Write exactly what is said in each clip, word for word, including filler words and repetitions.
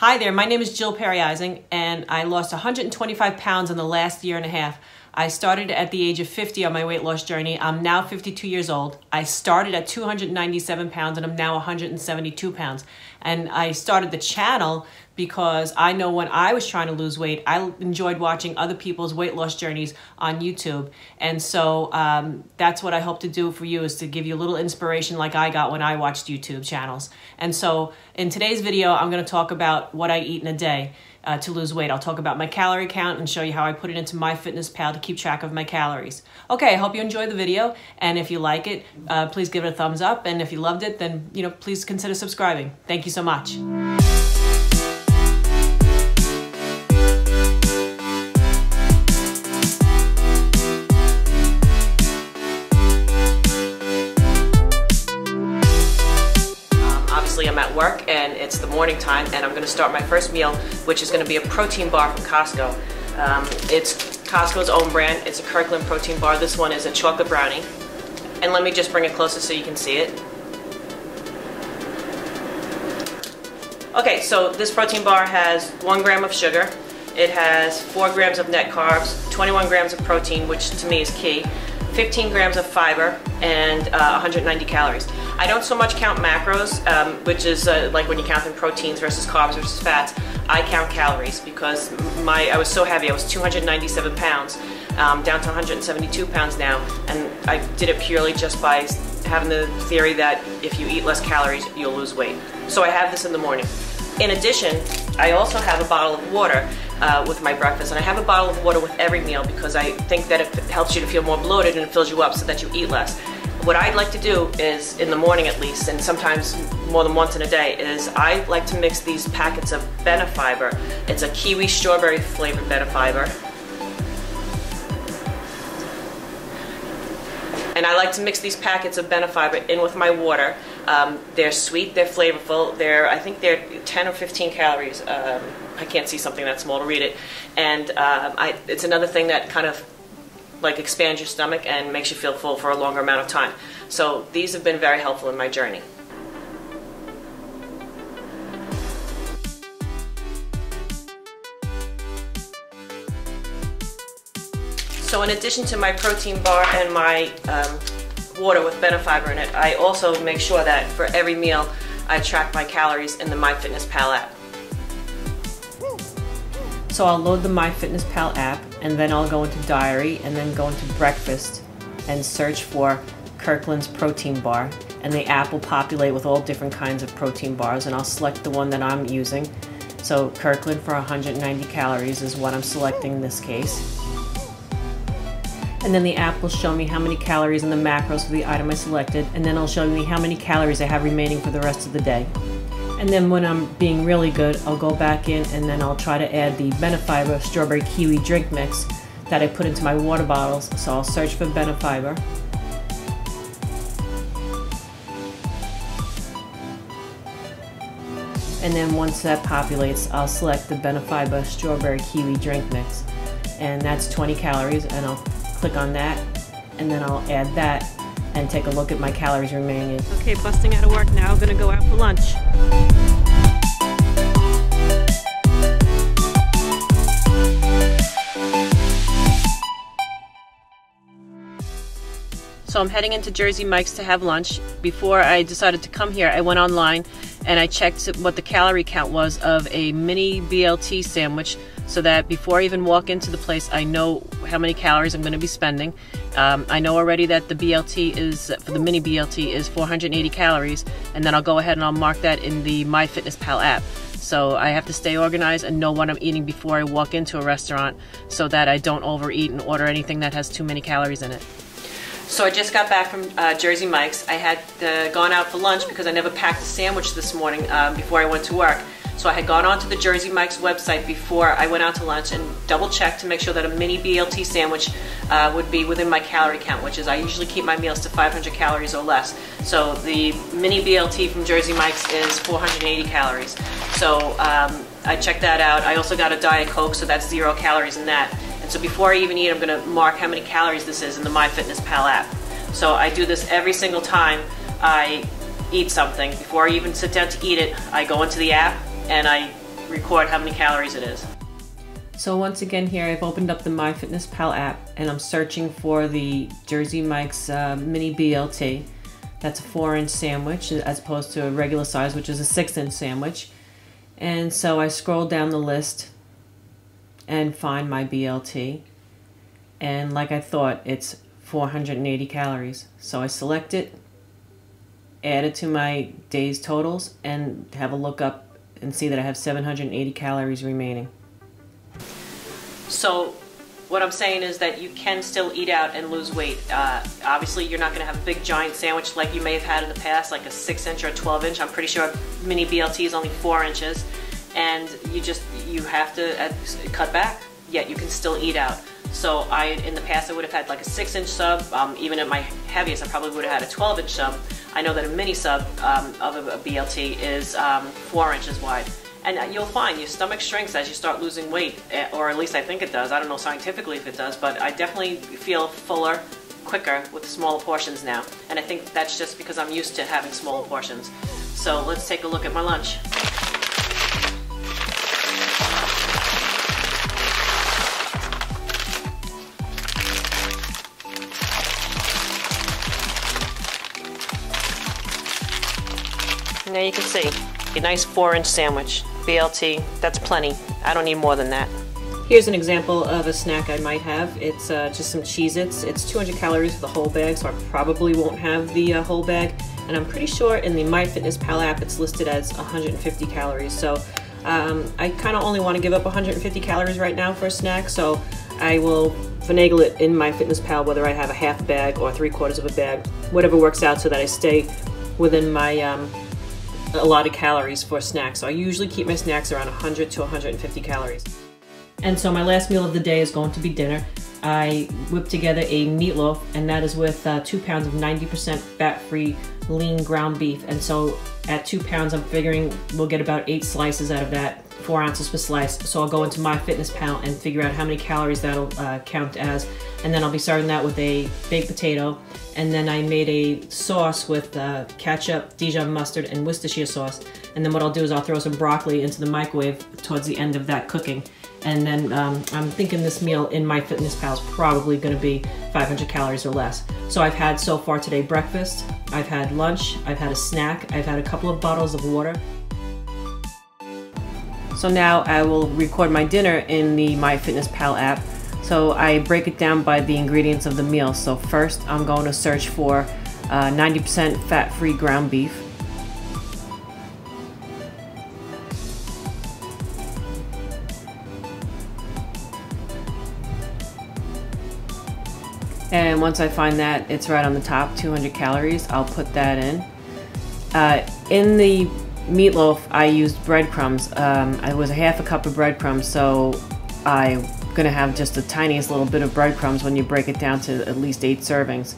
Hi there, my name is Jill Perry-Eising, and I lost one hundred twenty-five pounds in the last year and a half. I started at the age of fifty on my weight loss journey. I'm now fifty-two years old. I started at two hundred ninety-seven pounds, and I'm now one hundred seventy-two pounds. And I started the channel because I know when I was trying to lose weight, I enjoyed watching other people's weight loss journeys on YouTube. And so um, that's what I hope to do for you, is to give you a little inspiration like I got when I watched YouTube channels. And so in today's video, I'm gonna talk about what I eat in a day uh, to lose weight. I'll talk about my calorie count and show you how I put it into MyFitnessPal to keep track of my calories. Okay, I hope you enjoy the video. And if you like it, uh, please give it a thumbs up. And if you loved it, then you know, please consider subscribing. Thank you so much. I'm at work and it's the morning time, and I'm going to start my first meal, which is going to be a protein bar from Costco. Um, it's Costco's own brand. It's a Kirkland protein bar. This one is a chocolate brownie. And let me just bring it closer so you can see it. Okay, so this protein bar has one gram of sugar. It has four grams of net carbs, twenty-one grams of protein, which to me is key, fifteen grams of fiber, and uh, one hundred ninety calories. I don't so much count macros, um, which is uh, like when you count in proteins versus carbs versus fats. I count calories because my I was so heavy. I was two hundred ninety-seven pounds, um, down to one hundred seventy-two pounds now, and I did it purely just by having the theory that if you eat less calories, you'll lose weight. So I have this in the morning. In addition, I also have a bottle of water uh, with my breakfast, and I have a bottle of water with every meal because I think that it helps you to feel more bloated and it fills you up so that you eat less. What I like to do is, in the morning at least, and sometimes more than once in a day, is I like to mix these packets of Benefiber. It's a kiwi strawberry flavored Benefiber. And I like to mix these packets of Benefiber in with my water. Um, they're sweet, they're flavorful, they're, I think they're ten or fifteen calories. Um, I can't see something that small to read it. And um, I, it's another thing that kind of like expands your stomach and makes you feel full for a longer amount of time. So these have been very helpful in my journey. So in addition to my protein bar and my um, water with Benefiber in it, I also make sure that for every meal I track my calories in the MyFitnessPal app. So I'll load the MyFitnessPal app, and then I'll go into diary and then go into breakfast and search for Kirkland's protein bar, and the app will populate with all different kinds of protein bars, and I'll select the one that I'm using. So Kirkland for one hundred ninety calories is what I'm selecting in this case. And then the app will show me how many calories and the macros for the item I selected, and then it'll show me how many calories I have remaining for the rest of the day. And then when I'm being really good, I'll go back in and then I'll try to add the Benefiber strawberry kiwi drink mix that I put into my water bottles. So I'll search for Benefiber. And then once that populates, I'll select the Benefiber strawberry kiwi drink mix. And that's twenty calories, and I'll click on that, and then I'll add that and take a look at my calories remaining. Okay, busting out of work now, gonna go out for lunch. So I'm heading into Jersey Mike's to have lunch. Before I decided to come here, I went online and I checked what the calorie count was of a mini B L T sandwich, so that before I even walk into the place, I know how many calories I'm going to be spending. Um, I know already that the B L T is, for the mini B L T, is four hundred eighty calories, and then I'll go ahead and I'll mark that in the MyFitnessPal app. So I have to stay organized and know what I'm eating before I walk into a restaurant so that I don't overeat and order anything that has too many calories in it. So I just got back from uh, Jersey Mike's. I had uh, gone out for lunch because I never packed a sandwich this morning um, before I went to work. So I had gone onto the Jersey Mike's website before I went out to lunch and double-checked to make sure that a mini B L T sandwich uh, would be within my calorie count, which is I usually keep my meals to five hundred calories or less. So the mini B L T from Jersey Mike's is four hundred eighty calories. So um, I checked that out. I also got a Diet Coke, so that's zero calories in that. And so before I even eat, I'm going to mark how many calories this is in the MyFitnessPal app. So I do this every single time I eat something. Before I even sit down to eat it, I go into the app, and I record how many calories it is. So once again here, I've opened up the MyFitnessPal app and I'm searching for the Jersey Mike's uh, mini B L T. That's a four inch sandwich as opposed to a regular size, which is a six inch sandwich. And so I scroll down the list and find my B L T. And like I thought, it's four hundred eighty calories. So I select it, add it to my day's totals, and have a look up and see that I have seven hundred eighty calories remaining. So what I'm saying is that you can still eat out and lose weight. Uh, obviously, you're not going to have a big giant sandwich like you may have had in the past, like a six inch or a twelve inch. I'm pretty sure mini B L T is only four inches. And you just, you have to cut back, yet you can still eat out. So I, in the past, I would have had like a six inch sub. Um, even at my heaviest, I probably would have had a twelve inch sub. I know that a mini sub um, of a, a B L T is um, four inches wide. And you'll find your stomach shrinks as you start losing weight, or at least I think it does. I don't know scientifically if it does, but I definitely feel fuller quicker with smaller portions now. And I think that's just because I'm used to having smaller portions. So let's take a look at my lunch. Now you can see, a nice four inch sandwich, B L T, that's plenty. I don't need more than that. Here's an example of a snack I might have. It's uh, just some Cheez Its. It's two hundred calories for the whole bag, so I probably won't have the uh, whole bag. And I'm pretty sure in the MyFitnessPal app it's listed as one hundred fifty calories. So um, I kind of only want to give up one hundred fifty calories right now for a snack, so I will finagle it in MyFitnessPal whether I have a half a bag or three quarters of a bag, whatever works out so that I stay within my um, a lot of calories for snacks. So I usually keep my snacks around one hundred to one hundred fifty calories. And so my last meal of the day is going to be dinner. I whipped together a meatloaf, and that is with uh, two pounds of ninety percent fat-free lean ground beef. And so at two pounds, I'm figuring we'll get about eight slices out of that, four ounces per slice. So I'll go into MyFitnessPal and figure out how many calories that'll uh, count as. And then I'll be serving that with a baked potato. And then I made a sauce with uh, ketchup, Dijon mustard, and Worcestershire sauce. And then what I'll do is I'll throw some broccoli into the microwave towards the end of that cooking. And then um, I'm thinking this meal in MyFitnessPal is probably gonna be five hundred calories or less. So I've had so far today breakfast, I've had lunch, I've had a snack, I've had a couple of bottles of water. So now I will record my dinner in the MyFitnessPal app. So I break it down by the ingredients of the meal. So first I'm going to search for ninety percent uh, fat-free ground beef. And once I find that, it's right on the top, two hundred calories, I'll put that in. Uh, in the meatloaf, I used breadcrumbs. Um, it was a half a cup of breadcrumbs, so I gonna have just the tiniest little bit of breadcrumbs when you break it down to at least eight servings.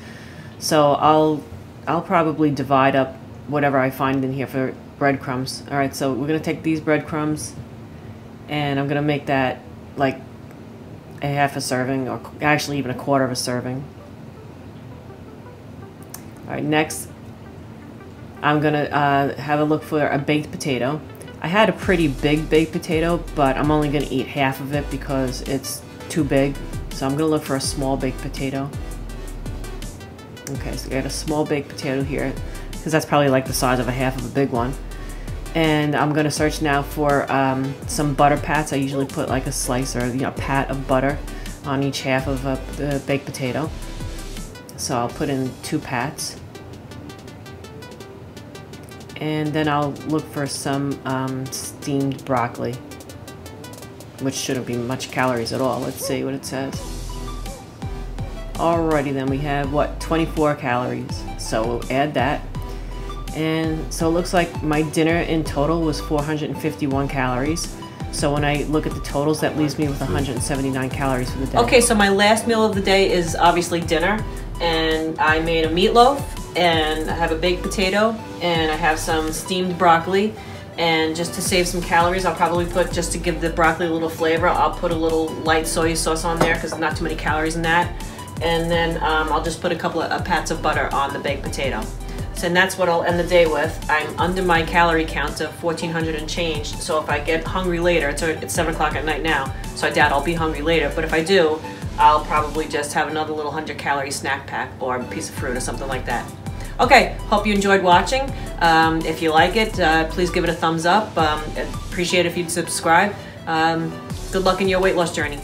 So I'll I'll probably divide up whatever I find in here for breadcrumbs. All right, so we're gonna take these breadcrumbs and I'm gonna make that like a half a serving, or actually even a quarter of a serving. All right, next I'm gonna uh, have a look for a baked potato. I had a pretty big baked potato, but I'm only going to eat half of it because it's too big. So I'm going to look for a small baked potato. Okay, so we got a small baked potato here, because that's probably like the size of a half of a big one. And I'm going to search now for um, some butter pats. I usually put like a slice or, you know, a pat of butter on each half of a uh, baked potato. So I'll put in two pats. And then I'll look for some um, steamed broccoli, which shouldn't be much calories at all. Let's see what it says. Alrighty then, we have, what, twenty-four calories. So we'll add that. And so it looks like my dinner in total was four hundred fifty-one calories. So when I look at the totals, that leaves me with one hundred seventy-nine calories for the day. Okay, so my last meal of the day is obviously dinner. And I made a meatloaf, and I have a baked potato, and I have some steamed broccoli. And just to save some calories, I'll probably put, just to give the broccoli a little flavor, I'll put a little light soy sauce on there because not too many calories in that. And then um, I'll just put a couple of uh, pats of butter on the baked potato. and that's what I'll end the day with. I'm under my calorie count of fourteen hundred and change, so if I get hungry later, it's, it's seven o'clock at night now, so I doubt I'll be hungry later, but if I do, I'll probably just have another little one hundred calorie snack pack or a piece of fruit or something like that. Okay, hope you enjoyed watching. Um, if you like it, uh, please give it a thumbs up. Um, appreciate it if you'd subscribe. Um, good luck in your weight loss journey.